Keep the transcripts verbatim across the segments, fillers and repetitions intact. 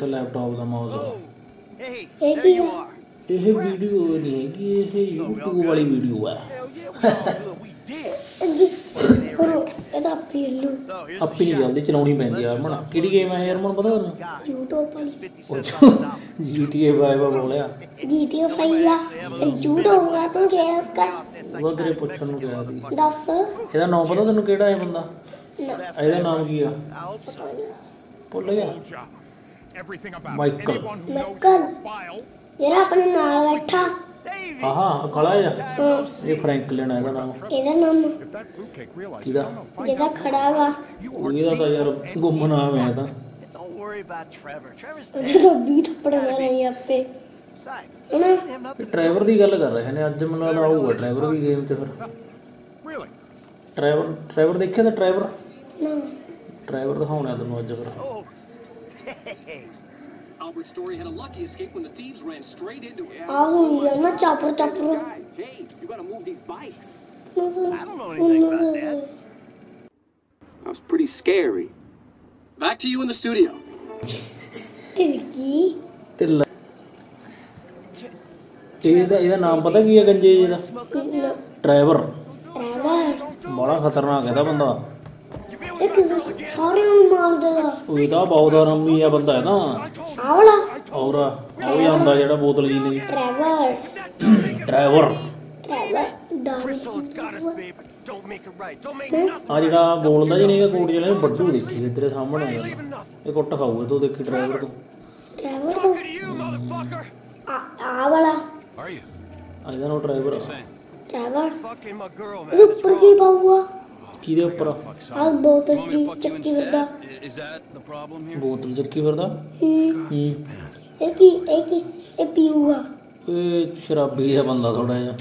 तो लैपटॉप का माउस है। एक ही है ये वीडियो नहीं है कि ये YouTube वाली वीडियो है। करो ਇਹਦਾ ਪੀਲੂ ਅੱਪੀ ਨਹੀਂ ਜਾਂਦੀ ਚਲਾਉਣੀ ਪੈਂਦੀ ਯਾਰ ਮਣ ਕਿਹੜੀ ਗੇਮ ਹੈ ਯਾਰ ਮਣ ਪਤਾ YouTube G T A ਵਾਇਵਾ ਬੋਲਿਆ G T A five ਆ YouTube ਹੋਗਾ ਤੂੰ ਕਿਹਾ ਉਸਕਾ ਉਹ ਤੇਰੇ ਪੁੱਛਣ ਨੂੰ ਗਿਆ ਦੀ ਦੱਸ ਇਹਦਾ ਨਾਮ ਪਤਾ ਤੈਨੂੰ ਕਿਹੜਾ ਹੈ ਬੰਦਾ ਇਹਦਾ ਨਾਮ ਕੀ ਆ ਭੁੱਲ ਗਿਆ ਮਾਈਕਲ ਮਾਈਕਲ ਜਿਹੜਾ ਆਪਣੇ ਨਾਲ ਬੈਠਾ हाँ खड़ा है ये फ्रैंकलिन है नाम इधर नाम किधर जगह खड़ा हुआ ये तो यार गुम नाम है था तो भी थप्पड़ मार रहे हैं यहाँ पे ना ट्रेवर दी गल कर रहे हैं आज मैं ना आऊँगा ट्रेवर भी गेम थे फिर ट्रेवर ट्रेवर देखे थे ट्रेवर ना ट्रेवर दिखाऊँ ना तुम आज फिर Albert's story had a lucky escape when the thieves ran straight into it. Oh, yeah, not chopper, chopper. Hey, you gotta move these bikes. I don't know anything about that. That was pretty scary. Back to you in the studio. Tilki. Till. ਇਹਦਾ ਇਹਦਾ ਨਾਮ ਪਤਾ ਕੀ ਹੈ ਗੰਜੇ ਜੀ ਦਾ? Driver. Driver. ਬੜਾ ਖਤਰਨਾਕ ਹੈ ਦਾ ਬੰਦਾ। ਇੱਕ ਸਾਰੇ ਨੂੰ ਮਾਰ ਦੇਗਾ। ਉਹਦਾ ਬਹੁਤ ਆਰਾਮੀ ਆ ਬੰਦਾ ਹੈ ਨਾ। आवला और वो आंदा जेड़ा बोतल जी नहीं ट्रेवर ट्रेवर ट्रेवर आ जेड़ा बोलदा जी नहीं का कोट जेड़ा बड्डू देखी तेरे सामने ये कुट खाऊगा तू देखी ट्रेवर तू ट्रेवर तू आवला आ जानो ट्रेवर ट्रेवर ये ऊपर की पाऊगा किदे ऊपर आ बोतल जी चक्की वरदा बोतल चक्की वरदा एक ही एक ही ए पीऊगा ए शराबी है बंदा थोड़ा या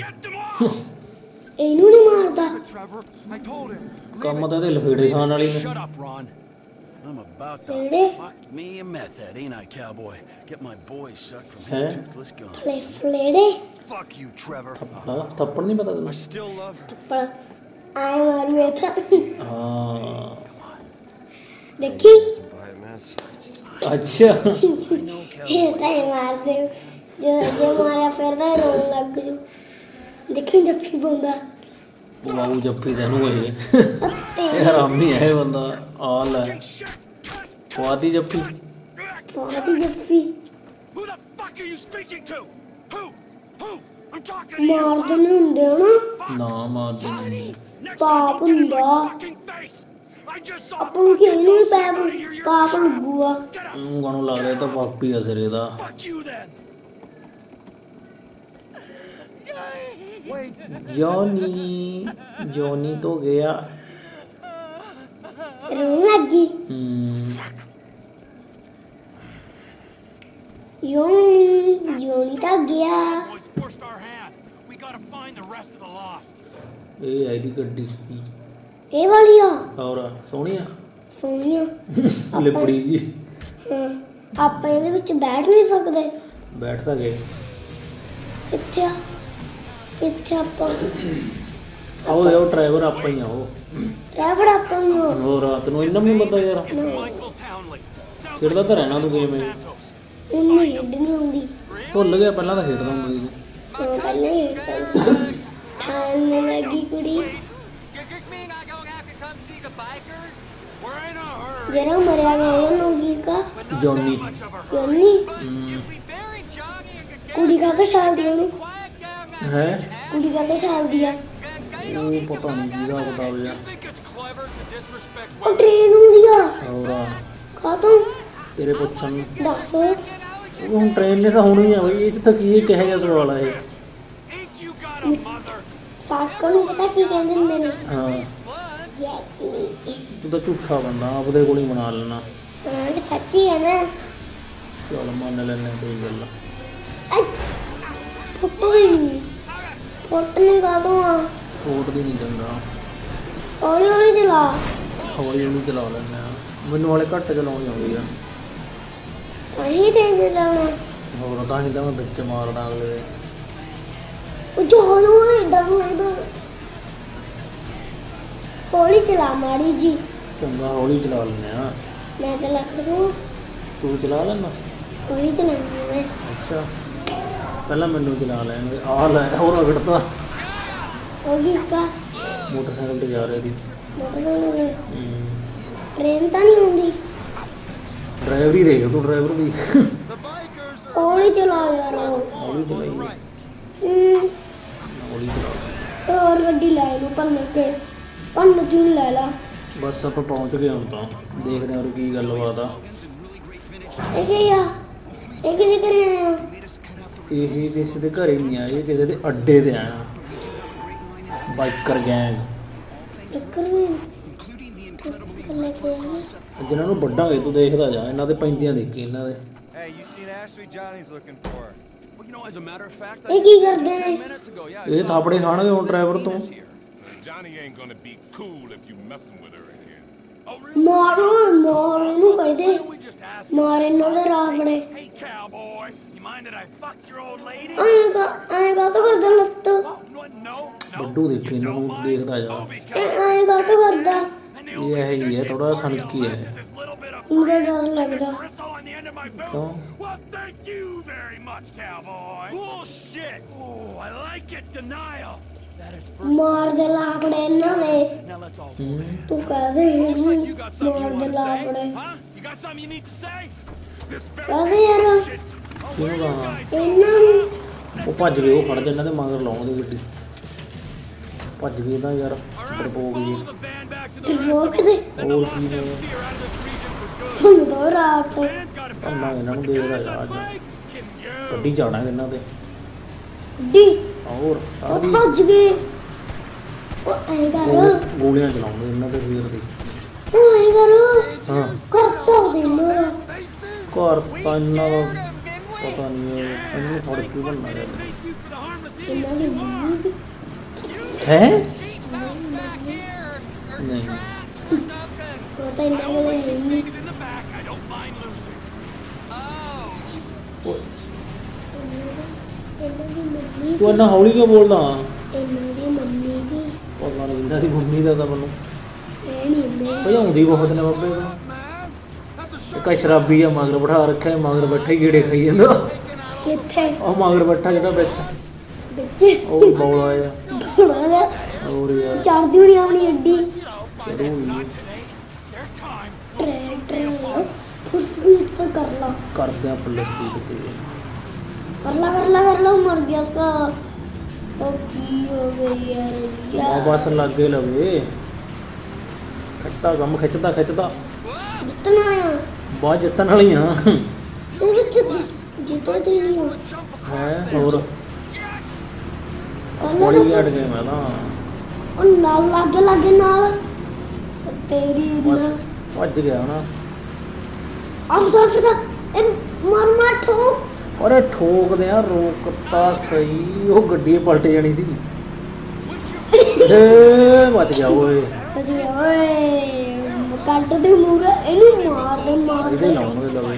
इनु नहीं मारदा काम तो दे लफेड़े खान वाली ने I'm about to fuck me a method ain't I cowboy get my boys shut from his toothless gun लफेड़े fuck you Trevor थप्पड़ नहीं पता तुम्हें थप्पड़ आए मारू था हां देखी अच्छा ये टाइम मार दे जो जो मारा फिर तो रोने लग जो देखो जप्पी बंदा वाओ जप्पी देनु है यार आमी है बंदा ऑल है वादी जप्पी वादी जप्पी मार देने होंदे ना ना मार देने पाप हुंदा अपन के नहीं पाप पाप हुआ गणू लग रहा तो पापी है सिरे दा जॉनी जॉनी तो गया रोने लगी जॉनी जॉनी तो गया ए आई दी गड्डी ए वाली आ और सोनिया सोनिया लपड़ी जी हां आप ਇਹਦੇ ਵਿੱਚ ਬੈਠ ਨਹੀਂ ਸਕਦੇ ਬੈਠ ਤਾਂ ਗਏ ਇੱਥੇ ਆ ਇੱਥੇ ਆਪਾਂ ਆਓ ਯੋ ਡਰਾਈਵਰ ਆਪਾਂ ਹੀ ਆਓ ਡਰਾਈਵਰ ਆਪਾਂ ਹੀ ਹੋ ਹੋਰ ਰਾਤ ਨੂੰ ਇੰਨਾ ਨਹੀਂ ਬੰਦਾ ਯਾਰ ਖੇਡਦਾ ਤਾਂ ਰਹਿਣਾ ਤੂੰ ਗੇਮ ਇੰਨੀ ਹਿੱਡ ਨਹੀਂ ਹੁੰਦੀ ਭੁੱਲ ਗਿਆ ਪਹਿਲਾਂ ਤਾਂ ਖੇਡਦਾ ਹੁੰਦਾ ਸੀ ਉਹ ਪਹਿਲਾਂ ਹੀ ਖਾਣੇ ਲੱਗੀ ਕੁੜੀ जरा मरा गया नोगी का जॉनी जॉनी कुड़ी का तो छाल दिया उन्होंने है कुड़ी का तो छाल दिया वो पता नहीं दिया पता नहीं और ट्रेन में दिया औरा खातूं तेरे पच्चन दस वो हम ट्रेन में तो होने ही है भाई ये तो ये कह गया सवाल है साथ करूं पता क्या कहने मैंने हाँ तू तो झूठा बंदा आप दे कोली मना लेना हां तो सच्ची है ना चल मान लेने तो ये गल फोटो नहीं फोटो नहीं गालो फोटो नहीं चंगा हौली हौली चला हौली हौली चला लेना मैनू वाले घट चलाउणी आउंदी आ वही तेज चलाना और ता ही ता बिच मारना अगले ओ जो हौली हौली डंग लगदा हौली चला मारी जी चंगा हौली चला लेने मैं चला करूँ तू चला लेना कोई तो नहीं है। अच्छा पहला मेनू दिला लेंगे आल है और अगड़ता होगी इसका मोटरसाइकिल पे जा रही थी। मोटरसाइकिल ट्रेन तो नहीं होंगी। ड्राइवर ही देख तू ड्राइवर भी ओली चला यार ओली चला ओली चला और गड्डी ले लो पर लेके पर तीन ले ला। बस आप पहुंच गए हम तो देख रहे हैं और की गलबात है। ऐसे या एक ही कर रहे हैं यही किसी के घर नहीं आए किसी के अड्डे से आए बाइकर गैंग चक्कर में जिन्हां नु बड्डा है तू देखदा जा इन्हां दे पैंदियां देख के इन्हां दे ये की करदे ने ये थापड़े खाणगे हुण ड्राइवर तो Johnny ain't gonna be cool if you messing with her again. Oh really? Maro maro nu kaide. Mare no de raafde. Hey cowboy, you mind that I fucked your old lady? Aye ka aye baat karda lat. Baddu dekhe nu dekhda ja. Aye baat karda. Ye hai ye thoda sanki hai. Mujhe dar lagda. Oh. Well, thank you very much cowboy. Bullshit. Oh, I like it denial. मार दे लापड़े ना ले तू कह दे मार दे लापड़े कह दे यार इन्ना वो भज गए वो खड़ जाना ते मगर लाऊं दे गड्डी भज गए ना यार डरपोक जी डरपोक दे और की ने तुम तो रात ना इन्हां नु देख रहा यार गड्डी जाना इन्हां ते डी और भज गए ओ ऐ करो गोलियां चलाऊंगा इन्ना ते वीर दी ओ ऐ करो हां करता दे ना करता ना पता नहीं इन्नी थोड़ी क्यों बन रहा है नहीं पता इन्ना बोले नहीं तू इन्ना हौली क्यों बोलदा इन्ना मम्मी दी पता नहीं इन्ना दी मम्मी दा ता मनु भजाउंदी बहुत ने बाबे तो का शराबी है मगर बैठा रखा है मगर बैठा कीड़े खाई जंदा किथे ओ मगर बैठा जेड़ा बैठा बच्चे ओ बौला या बौला और यार चढ़दी होनी अपनी हड्डी ट्रेन ट्रेन फुल स्पीड तो कर ला कर दे फुल स्पीड ते करला करला करला मर गया उसका ओ की हो गई यार यार बस लग गए लवे खिचता गम खिचता खिचता जितना आया बहुत जितन वाली हां तू जितो दी नहीं है और बॉडी हट गए मैं ना और नाल लागे लागे नाल तेरी ना भज गया ना अब तो फिर ए मार मार ठोक अरे ठोक दे यार रोकता सही वो गड्डी पलट जानी थी ए बच गया ओए बच गया ओए काट दे मुंह एनु मार दे मार दे लाऊंगा लवे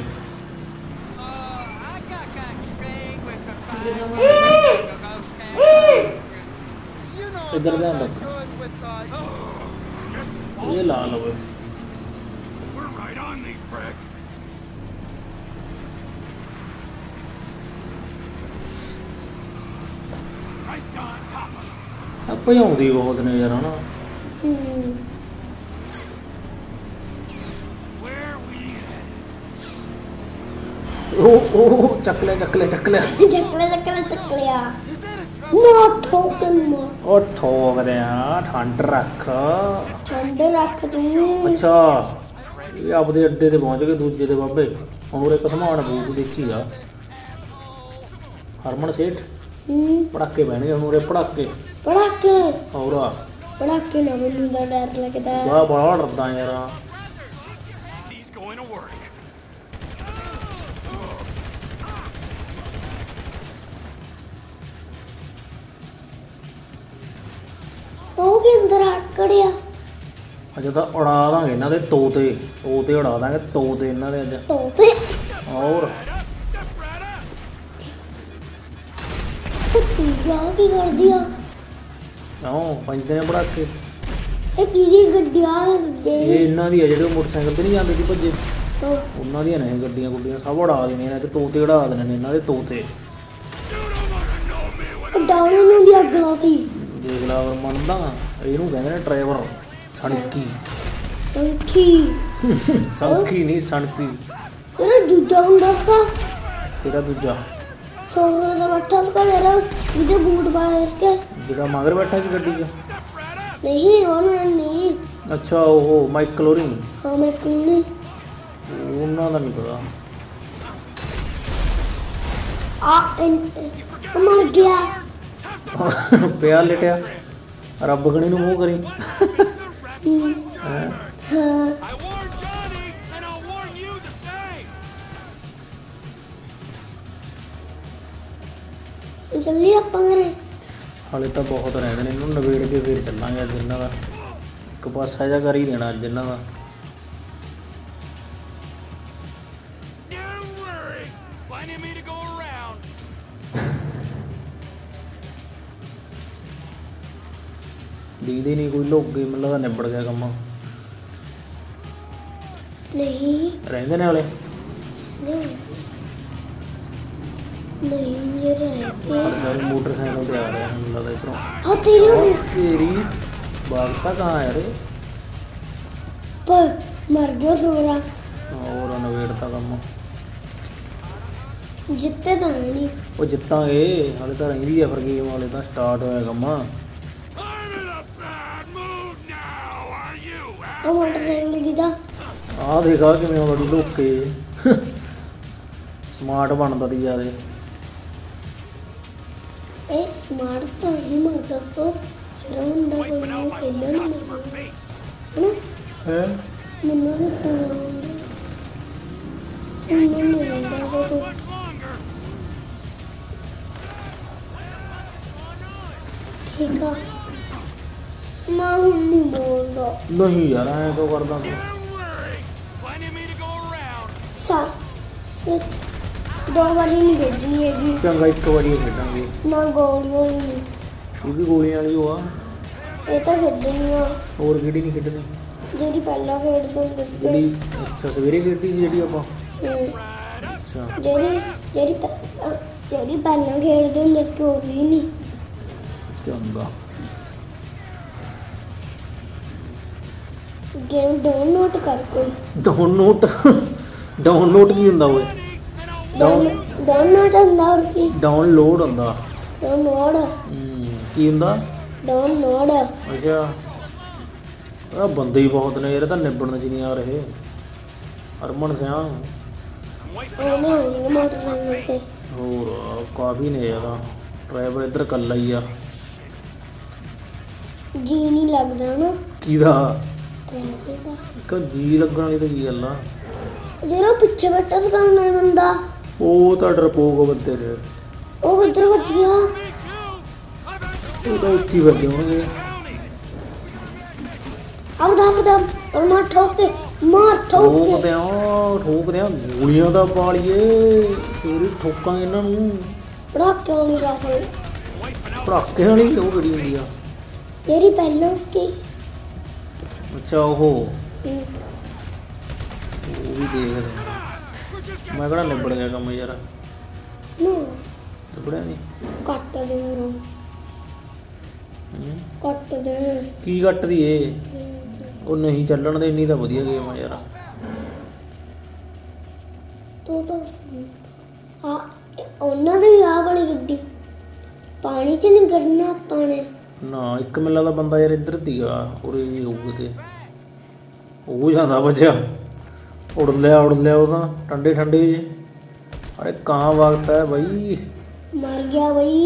इधर ध्यान रख ये ला लो भजाउंदी बहुत ने यार है ना ओ ओ चकले चकले चकले चकले चकले चकलिया मोठो के मो ओ ठोक दे हां ठंड रख ठंड रख तू अच्छा ये आपदे अड्डे ते पहुंच गए दूजे दे बाबे और एक समान भूत देखी आ हरमन सेठ पड़ाके बहने उन्होंने पड़ाके पड़ाके और पड़ाके ना मैनू दा डर लगदा वाह बड़ा डरदा यार ओ के अंदर अटकड़िया अज तो उड़ा दांगे इन्हां दे तोते तोते उड़ा दांगे तोते इन्हां दे अज तोते और क्या की कर दिया आओ पंजे ने बड़ा के ए की की गड्डी आ जे इन्ना दी है जेड़े मोटरसाइकिल पे नहीं आंदे कि भजे उन्हों दियां ने गड्डियां गुड्डियां सब उड़ा देने ने ते तोते उड़ा देने ने इन्हां दे तोते डाउन नु दी अग लाती देख ला और मनदा इहनू कहंदे ने ट्रेवर सणकी सणकी सणकी नहीं सणकी तेरा दूजा हुंदा सा तेरा दूजा सो दा बैठा सा तेरा इधर बूट पाया इसके जेड़ा मगर बैठा की गड्डी का नहीं और नहीं अच्छा ओहो माइकल ओरी हां माइकल ओरी ਉਹਨਾਂ ਦਾ ਨਹੀਂ ਪਤਾ ਆ ਮਰ ਗਿਆ ਪਿਆ ਲਟਿਆ ਰੱਬ ਗਣੀ ਨੂੰ ਮੂੰਹ ਕਰੀ ਚੱਲੀ ਆਪਾਂ ਘਰੇ ਹਾਲੇ ਤਾਂ ਬਹੁਤ ਰਹਿੰਦੇ ਨੇ ਇਹਨੂੰ ਨਵੇੜ ਕੇ ਫੇਰ ਚੱਲਾਂਗੇ ਅੱਜ ਇਹਨਾਂ ਦਾ ਇੱਕ ਪਾਸਾ ਜਾ ਕਰ ਹੀ ਦੇਣਾ ਅੱਜ ਇਹਨਾਂ ਦਾ दीदी नहीं कोई लोग गई मतलब दा निबड़ गया कम्मा नहीं रहंदे ने वाले नहीं ये रहते और मोटरसाइकिल पे आ रहे हैं मतलब इधर हां तेरी तेरी बागता कहां है रे पर मर गया सोरा और अनवेड़ता कम्मा जितते तो नहीं वो जितांगे हाले तो रही है पर गेम वाले तो स्टार्ट होया कम्मा ਉਹ ਮੋਟਰਸਾਈਕਲ ਕਿਦਾ ਆ ਦੇਖਾ ਕਿਵੇਂ ਉਹ ਬੜੀ ਲੋਕੇ ਸਮਾਰਟ ਬਣਦਾ ਦੀ ਯਾਰੇ ਇਹ ਸਮਾਰਟ ਤਾਂ ਹੀ ਮਰਦਾ ਤੋ ਰੋਂਦਾ ਕੋਈ ਨਹੀਂ ਖੇਲਣ ਨੂੰ ਹੈ ਮੈਨੂੰ ਨਹੀਂ ਸੁਣਦਾ ਮੈਨੂੰ ਨਹੀਂ ਲੱਗਦਾ ਤੋ ਠੀਕ ਆ नहीं बोलदा नहीं यार ऐ तो करदा सिक्स दो बार ही नहीं खेलनी हैगी चंगा एक बार ही खेलांगे ना गोलियां नहीं तू भी गोलियां वाली होआ ए तो खेलनी है और किडी नहीं खेलनी जेडी पहला खेल तो जेडी अच्छा सवेरे खेलती सी जेडी आपा अच्छा जेडी जेडी जेडी पहला खेल तो इसके और ही नहीं चंगा गेम डाउनलोड कर कोई डाउनलोड डाउनलोड नहीं होता ओए डाउनलोड होता और की डाउनलोड होता डाउनलोड की होता डाउनलोड अच्छा आ बंदे ही बहुत ने यार तो निबड़न जी नहीं आ रहे अरमन सिया ओने मोटरसाइकिल पे और काफी ने यार ड्राइवर इधर कल्ला ही आ जी नहीं लगदा ना कीदा ਕਾ ਜੀ ਲੱਗਣ ਵਾਲੀ ਤਾਂ ਕੀ ਗੱਲ ਆ ਜਿਹੜਾ ਪਿੱਛੇ ਬੱਟਾ ਸਕਾਉਣਾ ਹੈ ਬੰਦਾ ਉਹ ਤਾਂ ਡਰਪੋਕ ਬੰਦੇ ਨੇ ਉਹ ਕਿੱਧਰ ਵੱਜ ਗਿਆ ਉਹ ਤਾਂ ਉੱਤੀ ਵੱਜ ਗਿਆ ਉਹਨੇ ਆਹ ਦੱਸ ਦਾ ਔਰ ਮਾਰ ਠੋਕ ਕੇ ਮਾਰ ਠੋਕ ਦੇ ਉਹ ਠੋਕ ਦੇ ਗੋਲੀਆਂ ਦਾ ਪਾਲੀਏ ਫੇਰ ਠੋਕਾਂ ਇਹਨਾਂ ਨੂੰ ਪੜਾਕੇ ਵਾਲੀ ਰਾਫਲ ਪੜਾਕੇ ਵਾਲੀ ਉਹ ਕਿਹੜੀ ਹੁੰਦੀ ਆ ਤੇਰੀ ਪਹਿਲਾਂ ਉਸਕੀ अच्छा ओहो वो भी देख रहे मैं कड़ा निबड़ गया कम यार निबड़ा नहीं कट दे कट दे की कट दी ए ओ नहीं चलन दे इन्नी तो बढ़िया गेम है यार तो तो आ ओना दे आ वाली गड्डी पानी च नहीं करना पाने ना एक मिला दा बंदा यार इधर दीगा और ये होगते हो जांदा बच्चा उड़ लिया उड़ लिया ओदा ठंडे ठंडे जे अरे कहां भागता है भाई मर गया भाई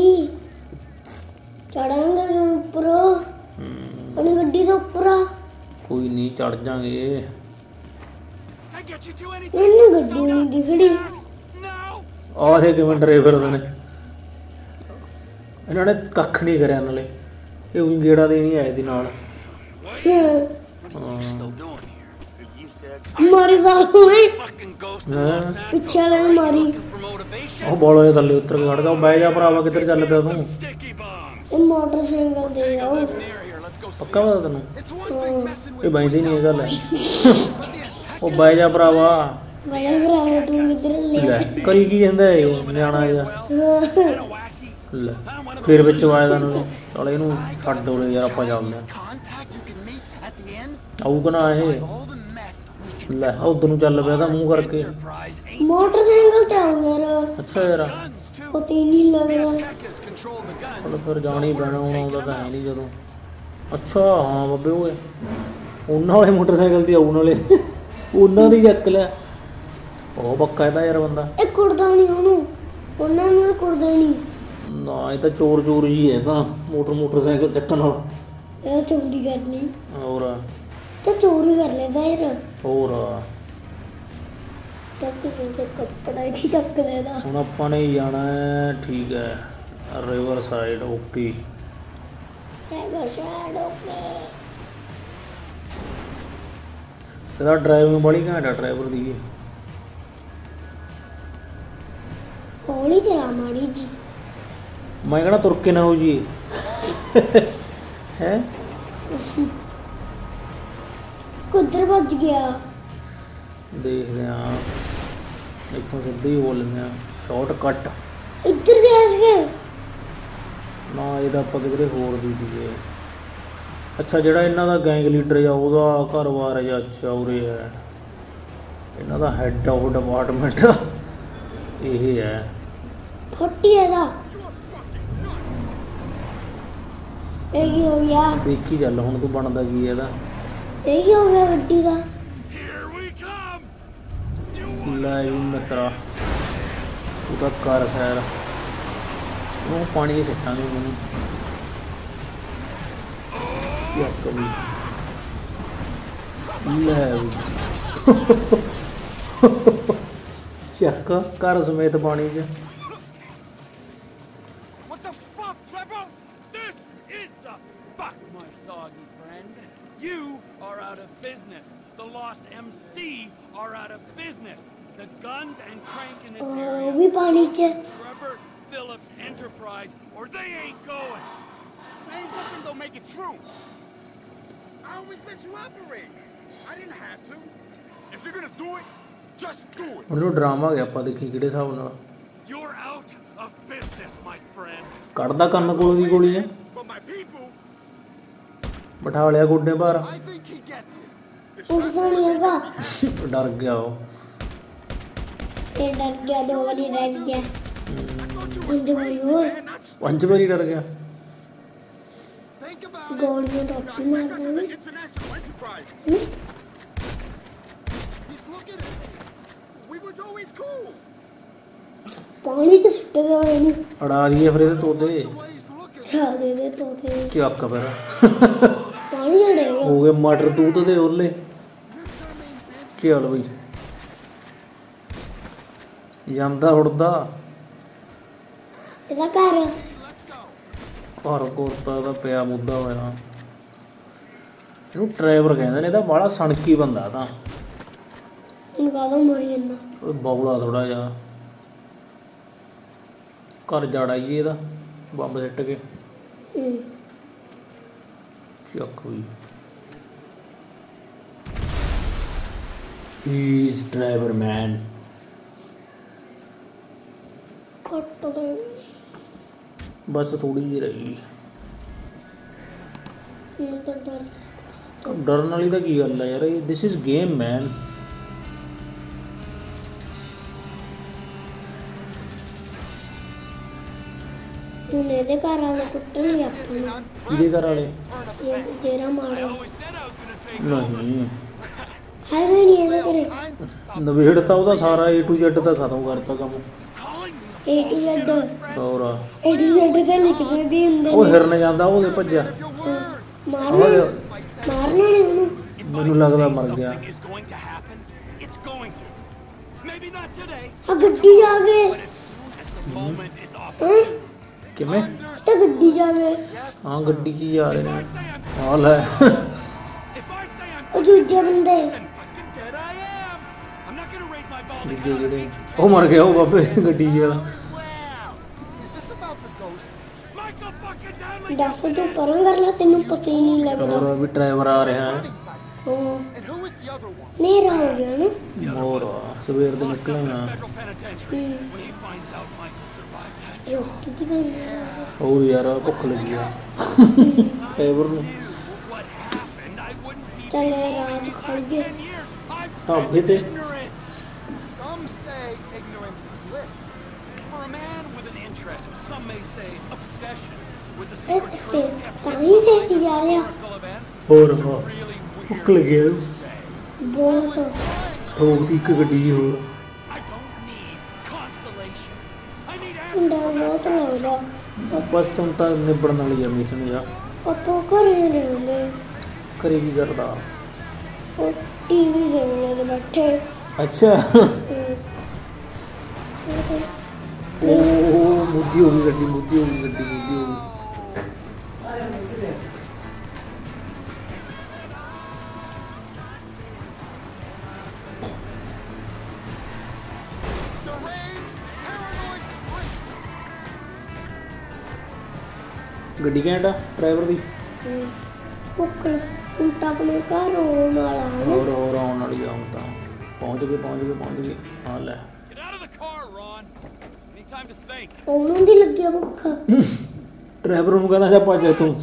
चढ़ांगे ऊपर अपनी गड्डी से ऊपर कोई नहीं चढ़ जाएंगे इन्नी गड्डी नहीं दिखड़ी आ हे किवें ड्राइवर दे ने इन्होंने कख नहीं करया नाले ये उंगी गेड़ा देनी आए दी नाल मारी सालों में पीछे वाले ने मारी ओ बोलो ये थल्ले उतर के खड़ जा बैठ जा भरावा किधर चल पे तू ये मोटरसाइकिल दे आओ पक्का बता तन्नू ये बैंदी नहीं है गल ओ बाजा भरावा बाजा भरावा तू इधर ले करी की ਜਾਂਦਾ ਏ ਨਿਆਣਾ ਇਹਦਾ ਲੈ ਫਿਰ ਵਿੱਚ ਵਾਜਦਾ ਨੂੰ ਚਲ ਇਹਨੂੰ ਛੱਡ ਦੋ ਯਾਰ ਆਪਾਂ ਚੱਲਦੇ ਆਊਗਾ ਨਾ ਇਹ ਲੈ ਉਧਰ ਨੂੰ ਚੱਲ ਪਿਆ ਤਾਂ ਮੂੰਹ ਕਰਕੇ ਮੋਟਰਸਾਈਕਲ ਤੇ ਆਊਗਾ ਯਾਰ ਅੱਛਾ ਯਾਰ ਉਹ ਤੇ ਨਹੀਂ ਲੱਗਦਾ ਫਿਰ ਜਾਣੀ ਪੈਣਾ ਆਉਂਦਾ ਤਾਂ ਹੈ ਨਹੀਂ ਜਦੋਂ अच्छा हाँ बब्बे ओए उन्ना वाले मोटरसाइकिल दी आउन वाले उन्ना दी चक ले ओ पक्का है यार बंदा ए कुड़दा नहीं ओनु उन्ना नु कुड़दा नहीं ना ये तो चोर चोर ही है ना मोटर मोटरसाइकिल चक्कन और ए चोरी कर ली और तो चोरी कर लेदा यार और तक तो कपड़ा ही चक लेदा हुन अपन ने जाना है ठीक है रिवर साइड ओके ड्राइविंग बड़ी घैंट है ड्राइवर दी हौली चला माड़ी जी मैं कहना तुरके ना हो जी है किधर भज गया देख रहे हैं इतों सीधे ही बोल लेंगे शॉर्टकट इधर गया इसके ना ये आप किधरे होर दी दी अच्छा जोड़ा इन्हों का गैंग लीडर है वह घर बार है अच्छा उरे है इन्हों का हैड ऑफ डिपार्टमेंट यही है देखी चल हूँ तू बनता की है मित्रा तू तो कर सैर पानी सट्टा चक घर समेत पानी च Phillips Enterprise, or they ain't going. Saying something don't make it true. I always let you operate. I didn't have to. If you're gonna do it, just do it. और वो ड्रामा गया पा देखी किड़े साहब ना. You're out of business, my friend. करदा कन्न कोल दी गोली है. बैठा लिया गुड्डे बाहर. उसका नहीं होगा. डर गया वो. ये डर गया दो बारी डर गया. पंच बारी डर गया अड़ा दिए फिर तोते क्या आपका पैरा हो गए मटर तू तो दे ओले क्या हाल भाई जाता उड़ता ਇਹਦਾ ਘਰ ਘਰ ਕੋਰਤਾ ਦਾ ਪਿਆ ਮੁੱਦਾ ਹੋਇਆ ਇਹਨੂੰ ਡਰਾਈਵਰ ਕਹਿੰਦੇ ਨੇ ਇਹਦਾ ਬੜਾ ਸਣਕੀ ਬੰਦਾ ਤਾਂ ਇਹਨੂੰ ਕਾਹਦੋਂ ਮਰੀ ਇੰਨਾ ਉਹ ਬੌਲਾ ਥੋੜਾ ਜਿਹਾ ਘਰ ਜਾੜਾਈਏ ਇਹਦਾ ਬੰਬ ਸਿੱਟ ਕੇ ਹੂੰ ਚੱਕ ਹੋਈ ਹੀ ਇਸ ਡਰਾਈਵਰ ਮੈਨ ਕੱਟ ਦੋ बस थोड़ी जी रही डरन वाली तो की गल है यार दिस इज गेम मैन ਇਹਦੇ ਘਰ ਵਾਲੇ ਕੁੱਟਣਗੇ ਆਪਾਂ ਇਹਦੇ ਘਰ ਵਾਲੇ ਜਿਹੜਾ ਮਾਰਿਆ ਨਹੀਂ ਹਰ ਨਹੀਂ ਇਹਦੇ ਕਰੇ ਨਵੇੜਤਾ ਉਹਦਾ ਸਾਰਾ A to Z ਤਾਂ ਖਤਮ ਕਰਤਾ ਕੰਮ एटी ज़ेड और एटी ज़ेड से लिख दी अंदर ओ हिरने जांदा ओ भज्या मारना मारना नहीं मेनू लगदा मर गया गड्डी जा गए किवें तो गड्डी जा गए हां गड्डी की जा रहे हैं हाल है ओ दूजे बंदे ਉਹ ਮਰ ਗਿਆ ਉਹ ਬਾਬੇ ਗੱਡੀ ਵਾਲਾ ਦੱਸ ਤੂੰ ਪਰਾਂ ਕਰ ਲੈ ਤੈਨੂੰ ਪਤਾ ਹੀ ਨਹੀਂ ਲੱਗਦਾ ਹੋਰ ਵੀ ਡਰਾਈਵਰ ਆ ਰਿਹਾ ਹੈ नेरा हो गया ना मोर सुबह तो निकलना और यार भूख लगी है एवर में चले राज खा गए अब भी थे some say ignorance is bliss for a man with an interest or some may say obsession with the sort of thing कहीं से जा रहे हो और हो भूख लगी है बहुत थोड़ी की गड्डी हो बस संता निबड़न वाली मिशन या पापा कर रहे होंगे करेगी करदा और टीवी देखने बैठे अच्छा ओ मुद्दी हो गई गड्डी मुद्दी हो गई गड्डी मुद्दी हो गई ਗੱਡੀ ਕਹਿੰਦਾ ਡਰਾਈਵਰ ਦੀ ਪੁੱਕਲ ਹੁਣ ਤਾਂ ਆਪਣੇ ਘਰ ਆਉਣ ਵਾਲਾ ਹੈ ਹੋਰ ਹੋਰ ਆਉਣ ਵਾਲੀ ਆਉਂ ਤਾਂ ਪਹੁੰਚ ਗਏ ਪਹੁੰਚ ਗਏ ਪਹੁੰਚ ਗਏ ਆ ਲੈ ਉਹਨੂੰ ਦੀ ਲੱਗਿਆ ਭੁੱਖ ਡਰਾਈਵਰ ਨੂੰ ਕਹਿੰਦਾ ਜਾ ਭੱਜ ਇੱਥੋਂ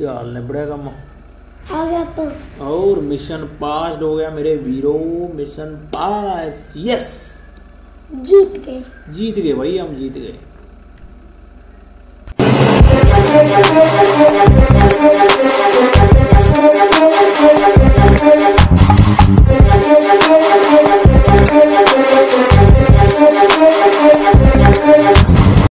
ਯਾਰ ਨਿਬੜਿਆ ਕੰਮ ਆ ਗਿਆ ਆਪਾਂ ਔਰ ਮਿਸ਼ਨ ਪਾਸਡ ਹੋ ਗਿਆ ਮੇਰੇ ਵੀਰੋ ਮਿਸ਼ਨ ਪਾਸ ਯੈਸ जीत गए जीत गए भाई हम जीत गए।